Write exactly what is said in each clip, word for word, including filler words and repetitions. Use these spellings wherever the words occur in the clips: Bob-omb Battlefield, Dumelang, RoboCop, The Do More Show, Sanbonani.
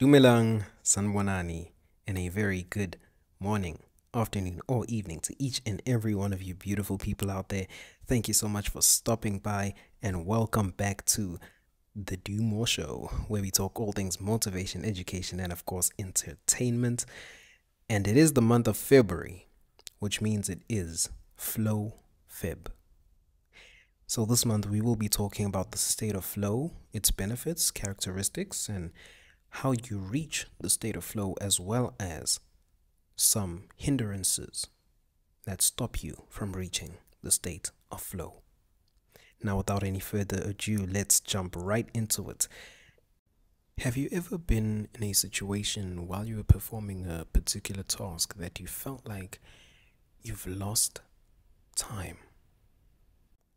Dumelang Sanbonani, and a very good morning, afternoon, or evening to each and every one of you beautiful people out there. Thank you so much for stopping by, and welcome back to The Do More Show, where we talk all things motivation, education, and of course entertainment. And it is the month of February, which means it is Flow Feb. So this month we will be talking about the state of flow, its benefits, characteristics, and how you reach the state of flow, as well as some hindrances that stop you from reaching the state of flow. Now, without any further ado, let's jump right into it. Have you ever been in a situation while you were performing a particular task that you felt like you've lost time,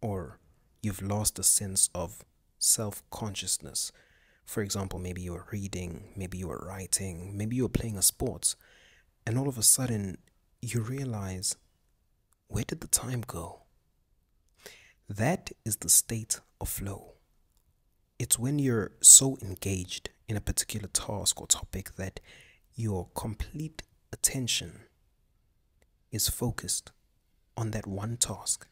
or you've lost a sense of self-consciousness? For example, maybe you were reading, maybe you were writing, maybe you were playing a sport, and all of a sudden you realize, where did the time go? That is the state of flow. It's when you're so engaged in a particular task or topic that your complete attention is focused on that one task,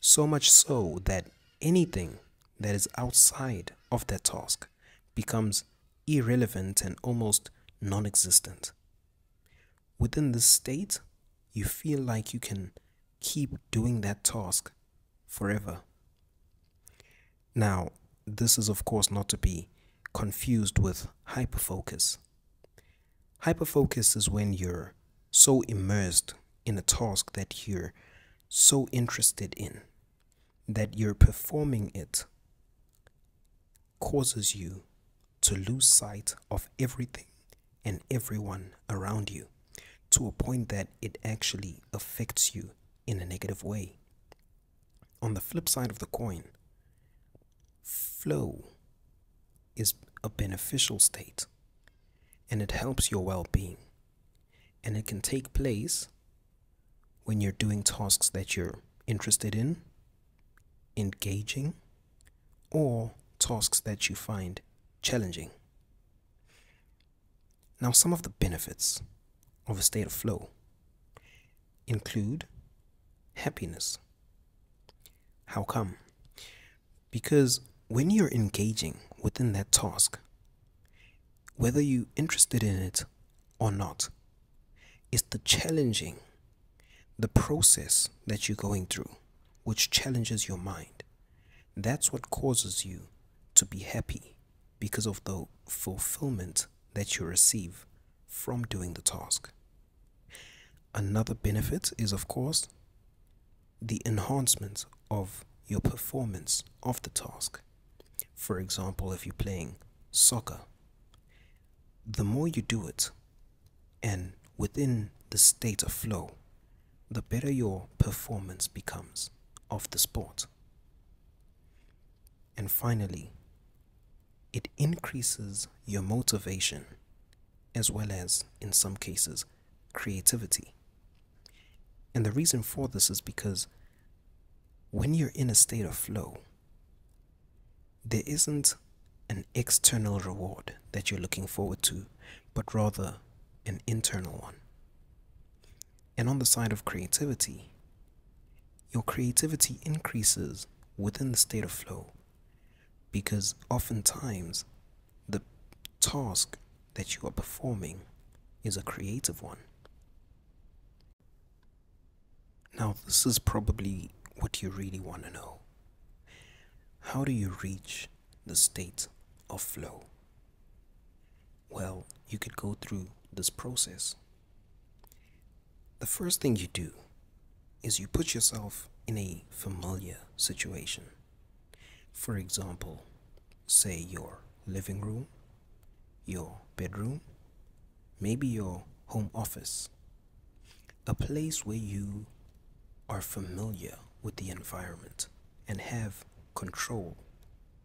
so much so that anything that is outside of that task becomes irrelevant and almost non-existent. Within this state, you feel like you can keep doing that task forever. Now, this is of course not to be confused with hyperfocus. Hyperfocus is when you're so immersed in a task that you're so interested in that you're performing it causes you to lose sight of everything and everyone around you, to a point that it actually affects you in a negative way. On the flip side of the coin, flow is a beneficial state, and it helps your well-being, and it can take place when you're doing tasks that you're interested in, engaging, or tasks that you find challenging. Now, some of the benefits of a state of flow include happiness. How come? Because when you're engaging within that task, whether you're interested in it or not, it's the challenging, the process that you're going through, which challenges your mind. That's what causes you to be happy, because of the fulfillment that you receive from doing the task. Another benefit is, of course, the enhancement of your performance of the task. For example, if you're playing soccer, the more you do it and within the state of flow, the better your performance becomes of the sport. And finally, it increases your motivation, as well as, in some cases, creativity. And the reason for this is because when you're in a state of flow, there isn't an external reward that you're looking forward to, but rather an internal one. And on the side of creativity, your creativity increases within the state of flow, because oftentimes the task that you are performing is a creative one. Now, this is probably what you really want to know. How do you reach the state of flow? Well, you could go through this process. The first thing you do is you put yourself in a familiar situation. For example, say your living room, your bedroom, maybe your home office, a place where you are familiar with the environment and have control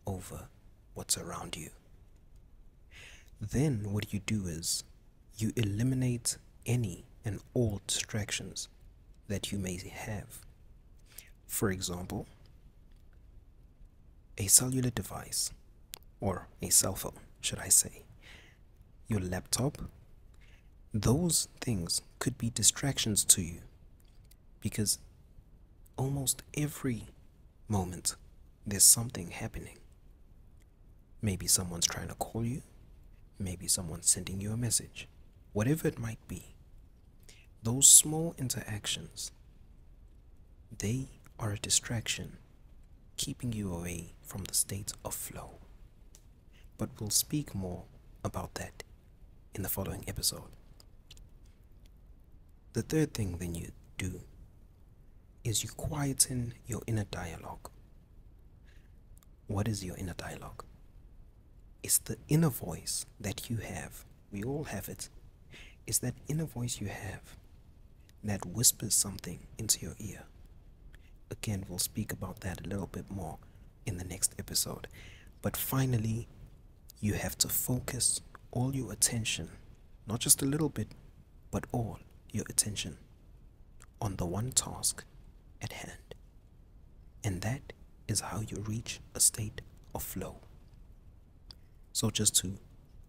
over what's around you. Then what you do is you eliminate any and all distractions that you may have. For example, a cellular device, or a cell phone, should I say. your laptop, those things could be distractions to you, because almost every moment there's something happening. Maybe someone's trying to call you, maybe someone's sending you a message, whatever it might be. Those small interactions, they are a distraction, keeping you away from the state of flow. But we'll speak more about that in the following episode. The third thing then you do is you quieten your inner dialogue. What is your inner dialogue? It's the inner voice that you have. We all have it. It's that inner voice you have that whispers something into your ear. Again, we'll speak about that a little bit more in the next episode. But finally, you have to focus all your attention, not just a little bit, but all your attention on the one task at hand. And that is how you reach a state of flow. So just to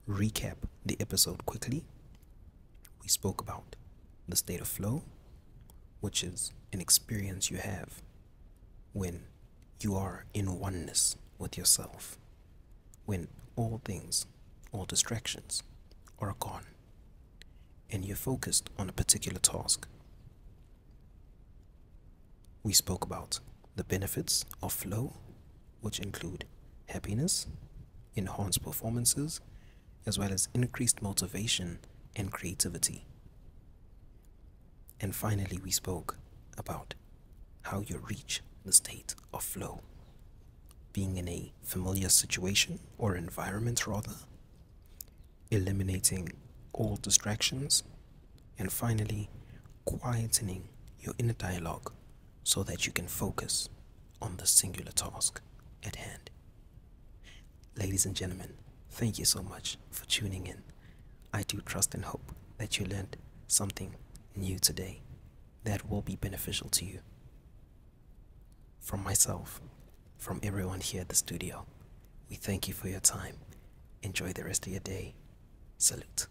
recap the episode quickly, we spoke about the state of flow, which is an experience you have when you are in oneness with yourself, when all things, all distractions are gone, and you're focused on a particular task. We spoke about the benefits of flow, which include happiness, enhanced performances, as well as increased motivation and creativity. And finally, we spoke about how you reach the state of flow, being in a familiar situation or environment rather, eliminating all distractions, and finally quietening your inner dialogue so that you can focus on the singular task at hand. Ladies and gentlemen, thank you so much for tuning in. I do trust and hope that you learned something new today that will be beneficial to you. From myself, from everyone here at the studio, we thank you for your time. Enjoy the rest of your day. Salute.